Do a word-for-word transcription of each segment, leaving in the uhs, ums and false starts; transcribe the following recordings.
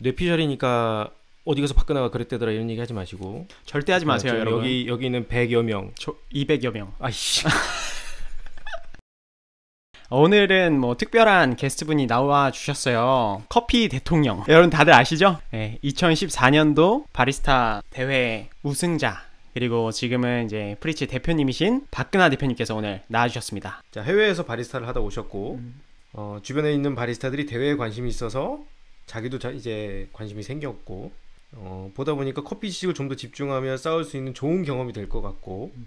뇌피셜이니까 어디 가서 박근하가 그랬대더라 이런 얘기 하지 마시고. 절대 하지 마세요. 아, 여러분. 여기, 여기는 백여 명. 저, 이백여 명. 아이씨. 오늘은 뭐 특별한 게스트분이 나와 주셨어요. 커피 대통령. 여러분 다들 아시죠? 네, 이천십사 년도 바리스타 대회 우승자. 그리고 지금은 이제 프릳츠 대표님이신 박근하 대표님께서 오늘 나와 주셨습니다. 자, 해외에서 바리스타를 하다 오셨고 음. 어, 주변에 있는 바리스타들이 대회에 관심이 있어서 자기도 자, 이제 관심이 생겼고 어, 보다 보니까 커피 지식을 좀 더 집중하며 쌓을 수 있는 좋은 경험이 될 것 같고 음.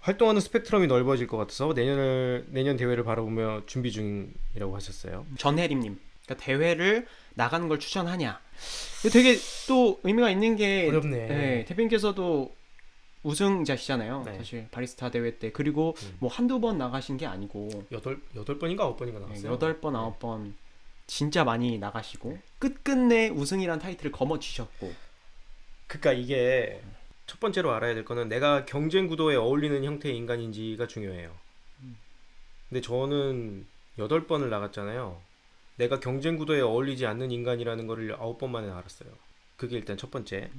활동하는 스펙트럼이 넓어질 것 같아서 내년을, 내년 대회를 바라보며 준비 중이라고 하셨어요. 전해림님, 그러니까 대회를 나가는 걸 추천하냐. 되게 또 의미가 있는 게 어렵네. 네, 대표님께서도 우승자시잖아요. 네. 사실 바리스타 대회 때. 그리고 음. 뭐 한두 번 나가신 게 아니고 여덟, 여덟 번인가 아홉 번인가 나갔어요. 여덟 번, 아홉 번 진짜 많이 나가시고 네. 끝끝내 우승이란 타이틀을 거머쥐셨고. 그러니까 이게 첫 번째로 알아야 될 거는 내가 경쟁 구도에 어울리는 형태의 인간인지가 중요해요. 근데 저는 여덟 번을 나갔잖아요. 내가 경쟁 구도에 어울리지 않는 인간이라는 거를 아홉 번 만에 알았어요. 그게 일단 첫 번째.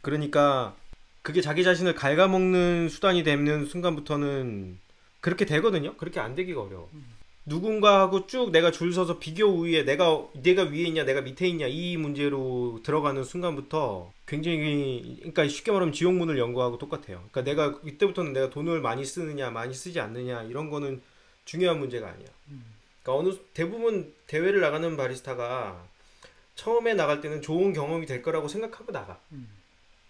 그러니까 그게 자기 자신을 갉아먹는 수단이 되는 순간부터는 그렇게 되거든요. 그렇게 안 되기가 어려워. 누군가하고 쭉 내가 줄 서서 비교 우위에 내가 내가 위에 있냐 내가 밑에 있냐 이 문제로 들어가는 순간부터 굉장히, 그러니까 쉽게 말하면 지옥문을 연구하고 똑같아요. 그러니까 내가 이때부터는 내가 돈을 많이 쓰느냐 많이 쓰지 않느냐 이런 거는 중요한 문제가 아니야. 그러니까 어느 대부분 대회를 나가는 바리스타가 처음에 나갈 때는 좋은 경험이 될 거라고 생각하고 나가.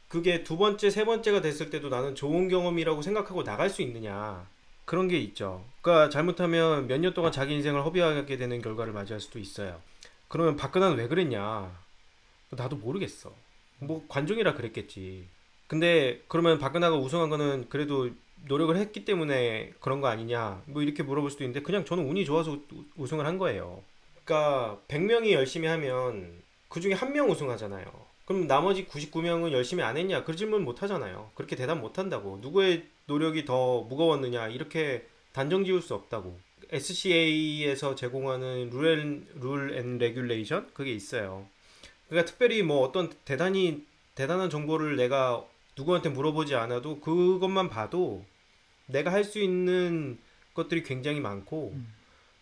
그게 두 번째 세 번째가 됐을 때도 나는 좋은 경험이라고 생각하고 나갈 수 있느냐. 그런 게 있죠. 그러니까 잘못하면 몇 년 동안 자기 인생을 허비하게 되는 결과를 맞이할 수도 있어요. 그러면 박근하는 왜 그랬냐? 나도 모르겠어. 뭐 관종이라 그랬겠지. 근데 그러면 박근하가 우승한 거는 그래도 노력을 했기 때문에 그런 거 아니냐? 뭐 이렇게 물어볼 수도 있는데 그냥 저는 운이 좋아서 우승을 한 거예요. 그러니까 백 명이 열심히 하면 그 중에 한 명 우승하잖아요. 그럼 나머지 구십구 명은 열심히 안 했냐? 그 질문 못 하잖아요. 그렇게 대답 못 한다고. 누구의 노력이 더 무거웠느냐 이렇게 단정 지을 수 없다고. 에스씨에이에서 제공하는 룰 앤 레귤레이션 그게 있어요. 그러니까 특별히 뭐 어떤 대단히 대단한 정보를 내가 누구한테 물어보지 않아도 그것만 봐도 내가 할 수 있는 것들이 굉장히 많고 음.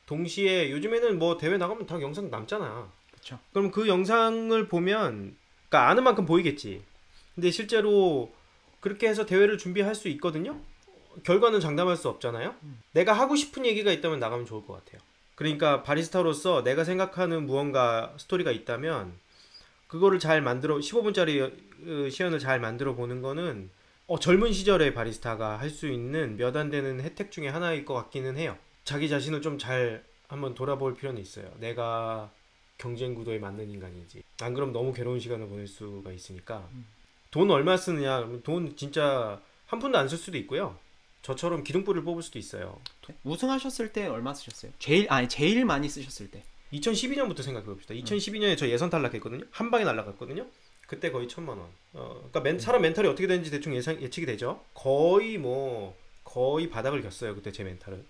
동시에 요즘에는 뭐 대회 나가면 다 영상 남잖아. 그쵸. 그럼 그 영상을 보면 그러니까 아는 만큼 보이겠지. 근데 실제로 그렇게 해서 대회를 준비할 수 있거든요. 결과는 장담할 수 없잖아요. 내가 하고 싶은 얘기가 있다면 나가면 좋을 것 같아요. 그러니까 바리스타로서 내가 생각하는 무언가 스토리가 있다면 그거를 잘 만들어 십오 분짜리 시연을 잘 만들어 보는 거는 어, 젊은 시절의 바리스타가 할 수 있는 몇 안 되는 혜택 중에 하나일 것 같기는 해요. 자기 자신을 좀 잘 한번 돌아볼 필요는 있어요. 내가 경쟁 구도에 맞는 인간인지. 안 그럼 너무 괴로운 시간을 보낼 수가 있으니까. 돈 얼마 쓰느냐. 돈 진짜 한 푼도 안 쓸 수도 있고요. 저처럼 기둥불을 뽑을 수도 있어요. 우승하셨을 때 얼마 쓰셨어요? 제일 아니 제일 많이 쓰셨을 때. 이천십이 년부터 생각해봅시다. 이천십이 년에 저 예선 탈락했거든요. 한 방에 날라갔거든요. 그때 거의 천만 원. 어, 그러니까 멘, 사람 멘탈이 어떻게 되는지 대충 예상, 예측이 되죠. 거의 뭐 거의 바닥을 겼어요. 그때 제 멘탈은.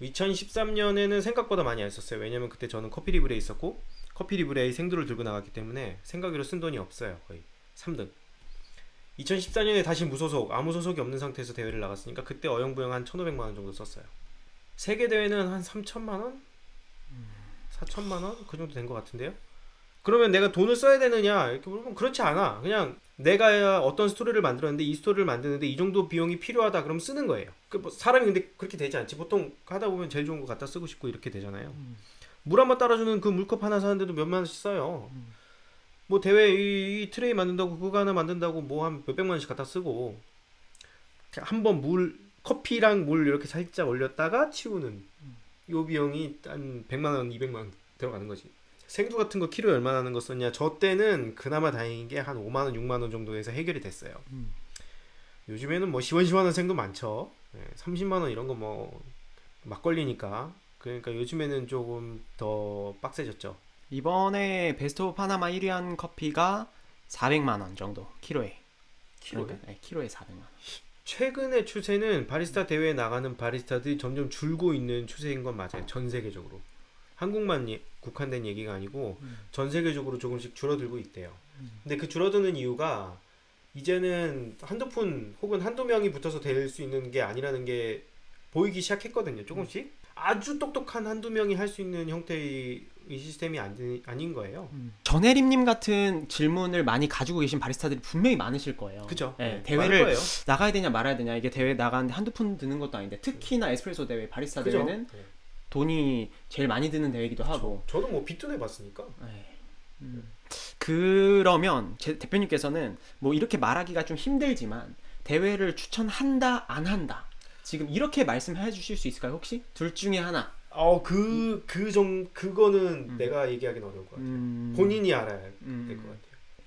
이천십삼 년에는 생각보다 많이 안 썼어요. 왜냐면 그때 저는 커피리브레에 있었고 커피리브레의 생두를 들고 나갔기 때문에 생각으로 쓴 돈이 없어요. 거의 삼 등. 이천십사 년에 다시 무소속, 아무 소속이 없는 상태에서 대회를 나갔으니까 그때 어영부영 한 천오백만 원 정도 썼어요. 세계대회는 한 삼천만 원? 사천만 원? 그 정도 된 것 같은데요? 그러면 내가 돈을 써야 되느냐? 이렇게 물어보면 그렇지 않아. 그냥 내가 어떤 스토리를 만들었는데 이 스토리를 만드는데 이 정도 비용이 필요하다 그럼 쓰는 거예요. 그 뭐 사람이 근데 그렇게 되지 않지. 보통 하다 보면 제일 좋은 거 갖다 쓰고 싶고 이렇게 되잖아요. 물 한 번 따라주는 그 물컵 하나 사는데도 몇만 원씩 써요. 뭐 대회 이, 이 트레이 만든다고 그거 하나 만든다고 뭐 한 몇백만 원씩 갖다 쓰고 한 번 물 커피랑 물 이렇게 살짝 올렸다가 치우는 요 비용이 한 백만 원 이백만 원 들어가는 거지. 생두 같은 거 키로에 얼마나 하는 거 썼냐. 저 때는 그나마 다행인 게 한 오만 원 육만 원 정도에서 해결이 됐어요. 음. 요즘에는 뭐 시원시원한 생도 많죠. 삼십만 원 이런 거 뭐 막걸리니까. 그러니까 요즘에는 조금 더 빡세졌죠. 이번에 베스트 오브 파나마 일 위 한 커피가 사백만 원 정도 키로에. 키로에? 그러니까, 네, 키로에 사백만 원. 최근의 추세는 바리스타 대회에 나가는 바리스타들이 점점 줄고 있는 추세인 건 맞아요. 전 세계적으로. 한국만 예, 국한된 얘기가 아니고 음. 전 세계적으로 조금씩 줄어들고 있대요. 음. 근데 그 줄어드는 이유가 이제는 한두 푼 혹은 한두 명이 붙어서 될 수 있는 게 아니라는 게 보이기 시작했거든요. 조금씩 음. 아주 똑똑한 한두 명이 할 수 있는 형태의 이 시스템이 아니, 아닌 거예요. 음. 전해림님 같은 질문을 많이 가지고 계신 바리스타들이 분명히 많으실 거예요. 그죠. 네, 대회를 거예요. 나가야 되냐 말아야 되냐, 이게 대회 나가는데 한두 푼 드는 것도 아닌데, 특히나 에스프레소 대회, 바리스타 그죠? 대회는 네. 돈이 제일 많이 드는 대회이기도 그쵸. 하고. 저도 뭐 빚돈해 봤으니까. 네. 음. 그러면 제 대표님께서는 뭐 이렇게 말하기가 좀 힘들지만 대회를 추천한다 안 한다 지금 이렇게 말씀해 주실 수 있을까요? 혹시 둘 중에 하나. 어, 그, 그 좀, 그거는 음. 내가 얘기하기는 어려울 것 같아요. 음. 본인이 알아야 될 것 음. 같아요.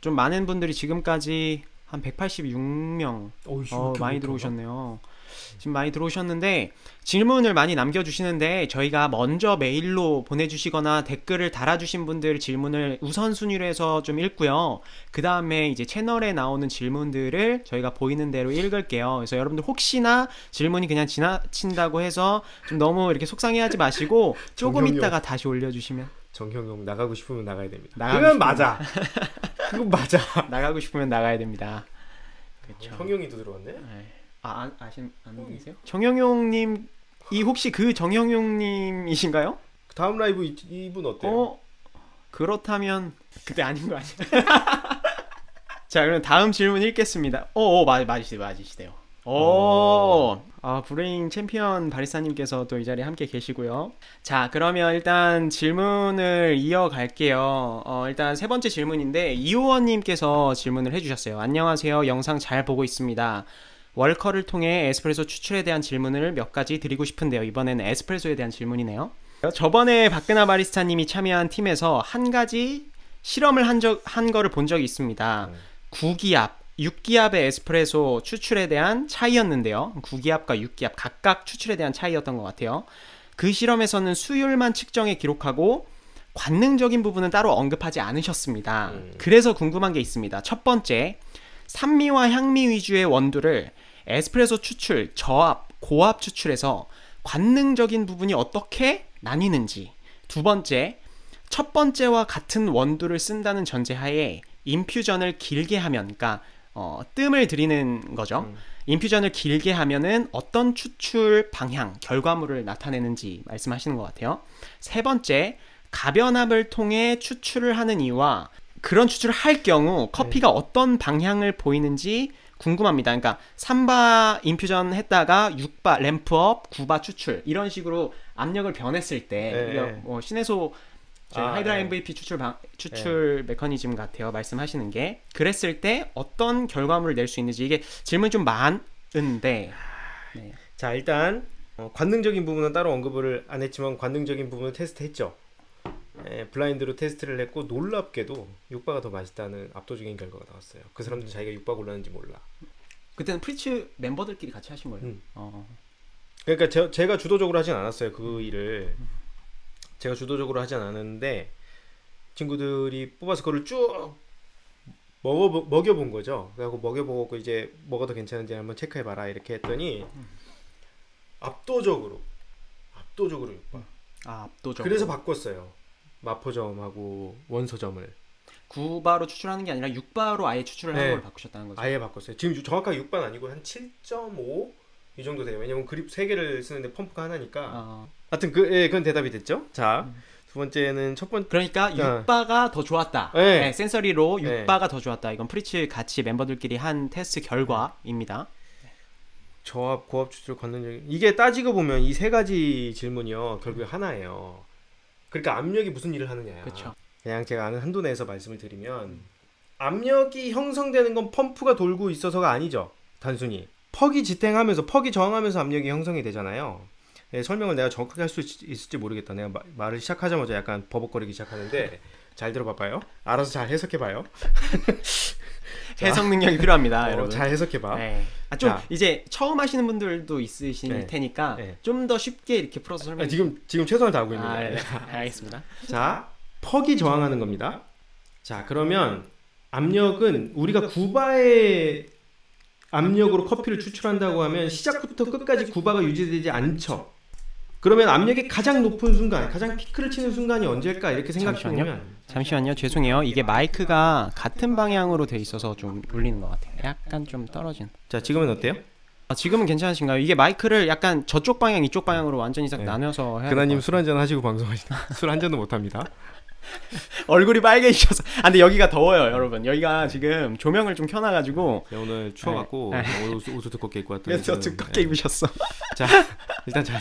좀 많은 분들이 지금까지 한 백팔십육 명 어이씨, 어, 많이 들어오셨네요. 음. 지금 많이 들어오셨는데 질문을 많이 남겨주시는데 저희가 먼저 메일로 보내주시거나 댓글을 달아주신 분들 질문을 우선순위로 해서 좀 읽고요. 그 다음에 이제 채널에 나오는 질문들을 저희가 보이는 대로 읽을게요. 그래서 여러분들 혹시나 질문이 그냥 지나친다고 해서 좀 너무 이렇게 속상해하지 마시고 조금 있다가 다시 올려주시면. 정형용 나가고 싶으면 나가야 됩니다. 그건 맞아. 그건 맞아. 나가고 싶으면 나가야 됩니다. 그렇죠. 형용이도 들어왔네. 네. 아, 아신, 아는 분이세요? 정영용님, 이 혹시 그 정영용님이신가요? 다음 라이브 이, 이분 어때요? 어, 그렇다면 그때 아닌 거 아니야? 자, 그럼 다음 질문 읽겠습니다. 오, 오 맞, 맞으시대, 맞으시대요. 오, 오. 아, 브레인 챔피언 바리스타님께서 또 이 자리에 함께 계시고요. 자, 그러면 일단 질문을 이어갈게요. 어, 일단 세 번째 질문인데 이호원님께서 질문을 해주셨어요. 안녕하세요. 영상 잘 보고 있습니다. 월커를 통해 에스프레소 추출에 대한 질문을 몇 가지 드리고 싶은데요. 이번에는 에스프레소에 대한 질문이네요. 저번에 박근하 바리스타님이 참여한 팀에서 한 가지 실험을 한, 적, 한 거를 본 적이 있습니다. 음. 구기압, 육기압의 에스프레소 추출에 대한 차이였는데요. 구기압과 육기압 각각 추출에 대한 차이였던 것 같아요. 그 실험에서는 수율만 측정해 기록하고 관능적인 부분은 따로 언급하지 않으셨습니다. 음. 그래서 궁금한 게 있습니다. 첫 번째, 산미와 향미 위주의 원두를 에스프레소 추출, 저압, 고압 추출에서 관능적인 부분이 어떻게 나뉘는지. 두 번째, 첫 번째와 같은 원두를 쓴다는 전제하에 인퓨전을 길게 하면, 그러니까 어, 뜸을 들이는 거죠. 음. 인퓨전을 길게 하면은 어떤 추출 방향, 결과물을 나타내는지 말씀하시는 것 같아요. 세 번째, 가변압을 통해 추출을 하는 이유와 그런 추출을 할 경우 커피가 네. 어떤 방향을 보이는지 궁금합니다. 그러니까 삼 바 인퓨전 했다가 육 바 램프업, 구 바 추출 이런 식으로 압력을 변했을 때 네. 뭐 신혜소 아, 하이드라 네. 엠브이피 추출, 방, 추출 네. 메커니즘 같아요. 말씀하시는 게 그랬을 때 어떤 결과물을 낼 수 있는지. 이게 질문이 좀 많은데 네. 자, 일단 어, 관능적인 부분은 따로 언급을 안 했지만 관능적인 부분을 테스트했죠. 예, 블라인드로 테스트를 했고 놀랍게도 육 바가 더 맛있다는 압도적인 결과가 나왔어요. 그 사람들은 음. 자기가 육 바 골랐는지 몰라. 그때는 프리츠 멤버들끼리 같이 하신 거예요? 음. 어. 그러니까 제, 제가 주도적으로 하진 않았어요. 그 음. 일을 음. 제가 주도적으로 하진 않았는데 친구들이 뽑아서 그걸 쭉 먹어, 먹여본 거죠. 그래서 먹여보고 이제 뭐가 더 괜찮은지 한번 체크해봐라 이렇게 했더니 음. 압도적으로 압도적으로 육 바 음. 아, 압도적으로. 그래서 바꿨어요. 마포점하고 원서점을 구 바로 추출하는 게 아니라 육 바로 아예 추출을 네. 하는 걸 바꾸셨다는 거죠? 아예 바꿨어요. 지금 정확하게 육 바는 아니고 한 칠 점 오 이 정도 돼요. 왜냐면 그립 세 개를 쓰는데 펌프가 하나니까. 어. 하여튼 그, 예, 그건 대답이 됐죠? 자, 음. 두 번째는 첫 번째 그러니까 아. 육 바가 더 좋았다. 네. 네, 센서리로 육 바가 네. 더 좋았다. 이건 프리츠 같이 멤버들끼리 한 테스트 결과입니다. 저압, 고압 추출, 관능적인 이게 따지고 보면 이 세 가지 질문이요 결국에 하나예요. 그러니까 압력이 무슨 일을 하느냐. 그쵸. 그냥 제가 아는 한도 내에서 말씀을 드리면 음. 압력이 형성되는 건 펌프가 돌고 있어서가 아니죠. 단순히 퍽이 지탱하면서 퍽이 저항하면서 압력이 형성이 되잖아요. 네, 설명을 내가 정확하게 할 수 있을지 모르겠다. 내가 마, 말을 시작하자마자 약간 버벅거리기 시작하는데 잘 들어봐봐요. 알아서 잘 해석해봐요. 해석 능력이 필요합니다. 어, 여러분 잘 해석해봐. 네. 아, 좀 자. 이제 처음 하시는 분들도 있으실 네. 테니까 네. 좀 더 쉽게 이렇게 풀어서 설명. 아, 지금 지금 최선을 다하고 있는 거예요. 아, 네. 알겠습니다. 자, 퍽이 저항하는 겁니다. 자, 그러면 압력은 우리가 구 바의 압력으로 커피를 추출한다고 하면 시작부터 끝까지 구 바가 유지되지 않죠. 그러면 압력이 가장 높은 순간, 가장 피크를 치는 순간이 언제일까 이렇게 생각해보면. 잠시만요, 죄송해요. 이게 마이크가 같은 방향으로 돼 있어서 좀 울리는 것 같아요. 약간 좀 떨어진. 자, 지금은 어때요? 아, 지금은 괜찮으신가요? 이게 마이크를 약간 저쪽 방향, 이쪽 방향으로 완전히 싹 네. 나눠서 해야. 근하님 술 한잔 하시고 방송하시나? 술 한잔도 못합니다. 얼굴이 빨개지셔서. 아, 근데 여기가 더워요, 여러분. 여기가 지금 조명을 좀 켜놔가지고. 네, 오늘 추워갖고 옷, 옷을 두껍게 입고 왔더니. 그래서 두껍게 입으셨어. 자, 일단 잘,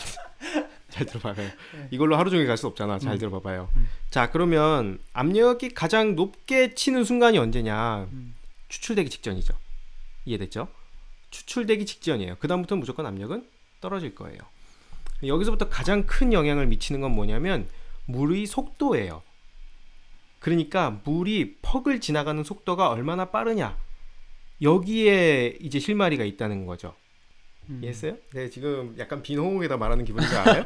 잘 들어봐요. 이걸로 하루 종일 갈 수 없잖아. 잘 음. 들어봐봐요. 음. 자, 그러면 압력이 가장 높게 치는 순간이 언제냐? 음. 추출되기 직전이죠. 이해됐죠? 추출되기 직전이에요. 그 다음부터 무조건 압력은 떨어질 거예요. 여기서부터 가장 큰 영향을 미치는 건 뭐냐면 물의 속도예요. 그러니까 물이 퍽을 지나가는 속도가 얼마나 빠르냐, 여기에 이제 실마리가 있다는 거죠. 음. 이해했어요? 네, 지금 약간 빈 홍옥에다 말하는 기분인지 알아요?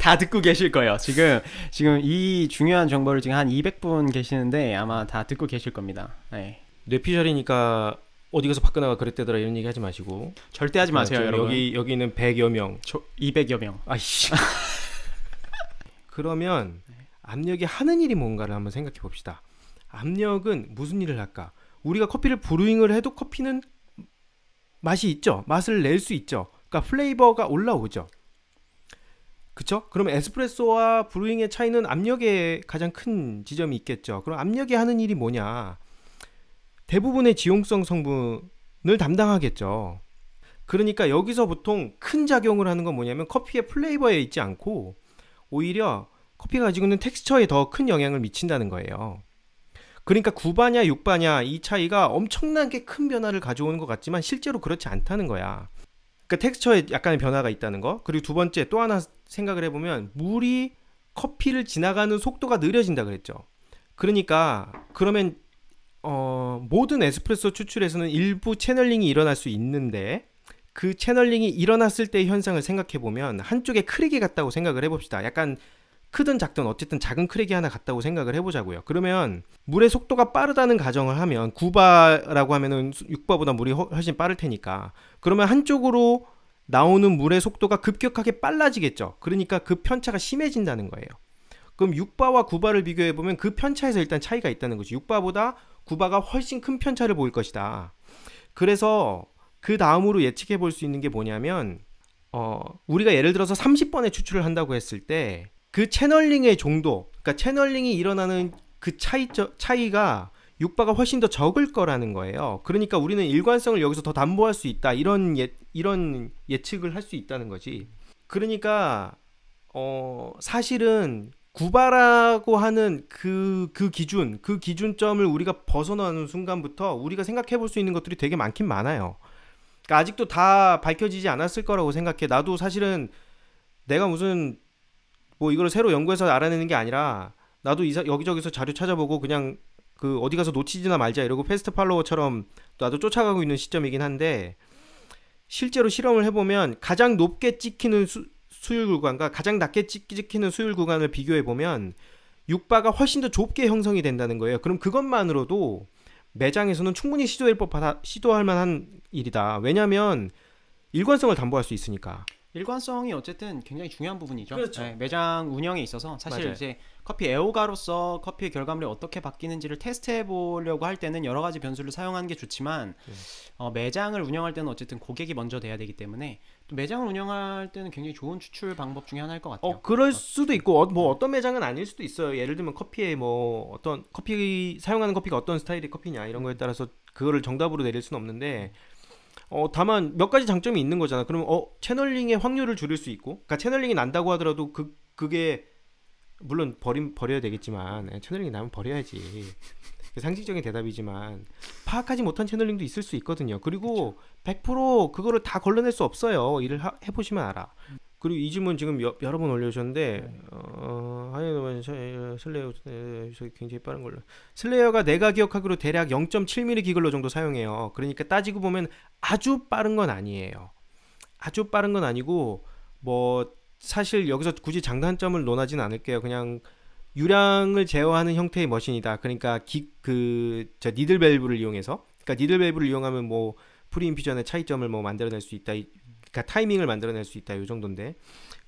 다 듣고 계실 거예요. 지금 지금 이 중요한 정보를 지금 한 이백 분 계시는데 아마 다 듣고 계실 겁니다. 네. 뇌피셜이니까 어디 가서 박근하가 그랬대더라 이런 얘기 하지 마시고. 절대 하지 마세요, 아, 여러분. 여기, 여기는 백여 명. 저, 이백여 명. 아이씨. 그러면 압력이 하는 일이 뭔가를 한번 생각해 봅시다. 압력은 무슨 일을 할까? 우리가 커피를 브루잉을 해도 커피는 맛이 있죠. 맛을 낼 수 있죠. 그러니까 플레이버가 올라오죠. 그쵸? 그러면 에스프레소와 브루잉의 차이는 압력에 가장 큰 지점이 있겠죠. 그럼 압력이 하는 일이 뭐냐? 대부분의 지용성 성분을 담당하겠죠. 그러니까 여기서 보통 큰 작용을 하는 건 뭐냐면 커피의 플레이버에 있지 않고 오히려 커피가 가지고 있는 텍스처에 더 큰 영향을 미친다는 거예요. 그러니까 구바냐 육바냐 이 차이가 엄청나게 큰 변화를 가져오는 것 같지만 실제로 그렇지 않다는 거야. 그러니까 텍스처에 약간의 변화가 있다는 거. 그리고 두 번째 또 하나 생각을 해보면 물이 커피를 지나가는 속도가 느려진다 그랬죠. 그러니까 그러면 어, 모든 에스프레소 추출에서는 일부 채널링이 일어날 수 있는데 그 채널링이 일어났을 때의 현상을 생각해보면 한쪽에 크랙이 같다고 생각을 해봅시다. 약간 크든 작든 어쨌든 작은 크랙이 하나 같다고 생각을 해보자고요. 그러면 물의 속도가 빠르다는 가정을 하면 구바라고 하면은 육바보다 물이 훨씬 빠를 테니까 그러면 한쪽으로 나오는 물의 속도가 급격하게 빨라지겠죠. 그러니까 그 편차가 심해진다는 거예요. 그럼 육바와 구바를 비교해보면 그 편차에서 일단 차이가 있다는 거죠. 육바보다 구바가 훨씬 큰 편차를 보일 것이다. 그래서 그 다음으로 예측해 볼 수 있는 게 뭐냐면 어, 우리가 예를 들어서 삼십 번에 추출을 한다고 했을 때 그 채널링의 정도, 그러니까 채널링이 일어나는 그 차이, 차이가 육바가 훨씬 더 적을 거라는 거예요. 그러니까 우리는 일관성을 여기서 더 담보할 수 있다. 이런, 예, 이런 예측을 할 수 있다는 거지. 그러니까 어, 사실은 구바라고 하는 그, 그 기준, 그 기준점을 우리가 벗어나는 순간부터 우리가 생각해 볼 수 있는 것들이 되게 많긴 많아요. 그러니까 아직도 다 밝혀지지 않았을 거라고 생각해. 나도 사실은 내가 무슨 뭐 이걸 새로 연구해서 알아내는 게 아니라 나도 이사, 여기저기서 자료 찾아보고 그냥 그 어디 가서 놓치지나 말자 이러고 패스트 팔로워처럼 나도 쫓아가고 있는 시점이긴 한데 실제로 실험을 해보면 가장 높게 찍히는 수, 수율 구간과 가장 낮게 찍히는 수율 구간을 비교해보면 육바가 훨씬 더 좁게 형성이 된다는 거예요. 그럼 그것만으로도 매장에서는 충분히 시도할 법하다, 시도할 만한 일이다. 왜냐하면 일관성을 담보할 수 있으니까. 일관성이 어쨌든 굉장히 중요한 부분이죠. 그렇죠. 네, 매장 운영에 있어서 사실 맞아요. 이제 커피 애호가로서 커피의 결과물이 어떻게 바뀌는지를 테스트해 보려고 할 때는 여러 가지 변수를 사용하는 게 좋지만 음. 어, 매장을 운영할 때는 어쨌든 고객이 먼저 돼야 되기 때문에 또 매장을 운영할 때는 굉장히 좋은 추출 방법 중에 하나일 것 같아요. 어, 그럴 수도 있고 어, 뭐 어떤 매장은 아닐 수도 있어요. 예를 들면 커피에 뭐 어떤 커피 사용하는 커피가 어떤 스타일의 커피냐 이런 거에 따라서 그거를 정답으로 내릴 수는 없는데 어, 다만 몇 가지 장점이 있는 거잖아. 그러면 어, 채널링의 확률을 줄일 수 있고, 그러니까 채널링이 난다고 하더라도 그 그게 물론 버림 버려야 되겠지만 에, 채널링이 나면 버려야지. 상식적인 대답이지만 파악하지 못한 채널링도 있을 수 있거든요. 그리고 백 퍼센트 그거를 다 걸러낼 수 없어요. 일을 하, 해보시면 알아. 그리고 이 질문 지금 여, 여러 번 올려주셨는데 어, 슬레이어 굉장히 빠른 걸로 슬레이어가 내가 기억하기로 대략 영 점 칠 밀리미터 기글로 정도 사용해요. 그러니까 따지고 보면 아주 빠른 건 아니에요. 아주 빠른 건 아니고 뭐 사실 여기서 굳이 장단점을 논하진 않을게요. 그냥 유량을 제어하는 형태의 머신이다. 그러니까 기, 그, 저 니들 밸브를 이용해서 그러니까 니들 밸브를 이용하면 뭐 프리 인퓨전의 차이점을 뭐 만들어낼 수 있다. 그러니까 타이밍을 만들어낼 수 있다. 이 정도인데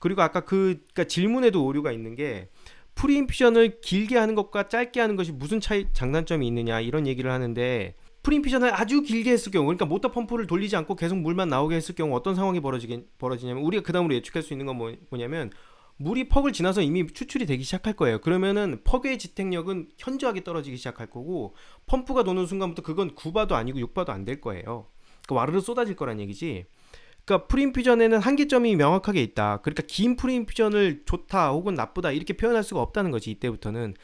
그리고 아까 그 그러니까 질문에도 오류가 있는 게 프리인퓨전을 길게 하는 것과 짧게 하는 것이 무슨 차이, 장단점이 있느냐 이런 얘기를 하는데, 프리인퓨전을 아주 길게 했을 경우, 그러니까 모터 펌프를 돌리지 않고 계속 물만 나오게 했을 경우 어떤 상황이 벌어지긴, 벌어지냐면 우리가 그 다음으로 예측할 수 있는 건 뭐, 뭐냐면 물이 퍽을 지나서 이미 추출이 되기 시작할 거예요. 그러면은 퍽의 지탱력은 현저하게 떨어지기 시작할 거고, 펌프가 도는 순간부터 그건 구 바도 아니고 육 바도 안 될 거예요. 그러니까 와르르 쏟아질 거란 얘기지. 그러니까 프리인퓨전에는 한계점이 명확하게 있다. 그러니까 긴 프리인퓨전을 좋다 혹은 나쁘다 이렇게 표현할 수가 없다는 거지. 이때부터는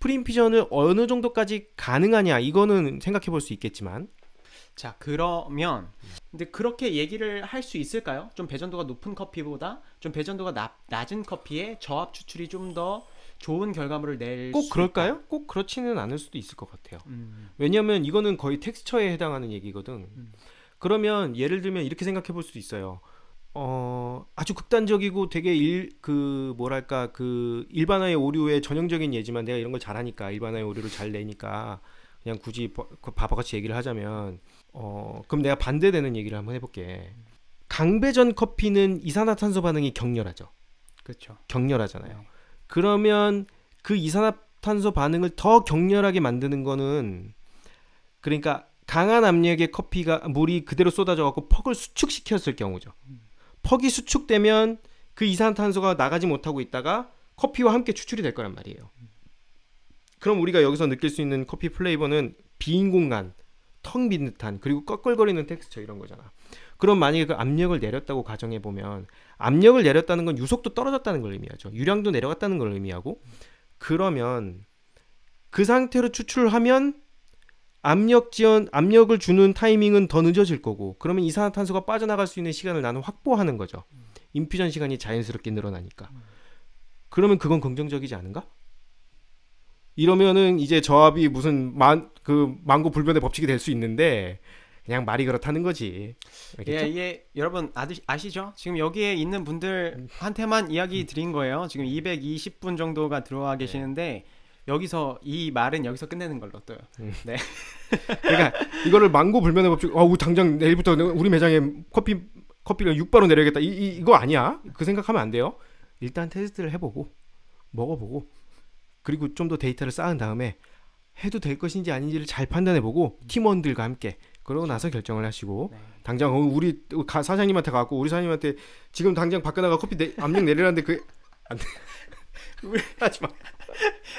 프리인퓨전을 어느 정도까지 가능하냐 이거는 생각해 볼 수 있겠지만, 자 그러면 근데 그렇게 얘기를 할 수 있을까요? 좀 배전도가 높은 커피보다 좀 배전도가 나, 낮은 커피에 저압 추출이 좀 더 좋은 결과물을 낼 수 있다. 꼭 그럴까요? 꼭 그렇지는 않을 수도 있을 것 같아요. 음. 왜냐하면 이거는 거의 텍스처에 해당하는 얘기거든. 음. 그러면 예를 들면 이렇게 생각해 볼 수도 있어요. 어, 아주 극단적이고 되게 일, 그 뭐랄까 그 일반화의 오류의 전형적인 예지만, 내가 이런 걸 잘하니까 일반화의 오류를 잘 내니까 그냥 굳이 바보같이 얘기를 하자면, 어, 그럼 내가 반대되는 얘기를 한번 해볼게. 강배전 커피는 이산화탄소 반응이 격렬하죠. 그렇죠. 격렬하잖아요. 네. 그러면 그 이산화탄소 반응을 더 격렬하게 만드는 거는, 그러니까 강한 압력의 커피가 물이 그대로 쏟아져 갖고 퍽을 수축시켰을 경우죠. 음. 퍽이 수축되면 그 이산화탄소가 나가지 못하고 있다가 커피와 함께 추출이 될 거란 말이에요. 음. 그럼 우리가 여기서 느낄 수 있는 커피 플레이버는 빈 공간, 텅 빈 듯한, 그리고 꺼끌거리는 텍스처 이런 거잖아. 그럼 만약에 그 압력을 내렸다고 가정해보면, 압력을 내렸다는 건 유속도 떨어졌다는 걸 의미하죠. 유량도 내려갔다는 걸 의미하고, 그러면 그 상태로 추출하면 압력 지연, 압력을 주는 타이밍은 더 늦어질 거고, 그러면 이산화탄소가 빠져나갈 수 있는 시간을 나는 확보하는 거죠. 인퓨전 시간이 자연스럽게 늘어나니까. 그러면 그건 긍정적이지 않은가? 이러면은 이제 저압이 무슨 만, 그 망고 불변의 법칙이 될 수 있는데 그냥 말이 그렇다는 거지. 알겠죠? 예, 예, 여러분 아드, 아시죠? 지금 여기에 있는 분들한테만 이야기 드린 거예요. 지금 이백이십 분 정도가 들어와 계시는데, 여기서 이 말은 여기서 끝내는 걸로 떠요. 음. 네. 그러니까 이거를 망고 불면의 법칙, 어우 당장 내일부터 우리 매장에 커피 커피를 육 바로 내려야겠다. 이, 이 이거 아니야. 그 생각하면 안 돼요. 일단 테스트를 해보고 먹어보고, 그리고 좀 더 데이터를 쌓은 다음에 해도 될 것인지 아닌지를 잘 판단해보고 팀원들과 함께 그러고 나서 결정을 하시고, 네. 당장 우리 사장님한테 가고 우리 사장님한테 지금 당장 박근하가 커피 내, 압력 내리라는데 그 안 돼. 하지 마.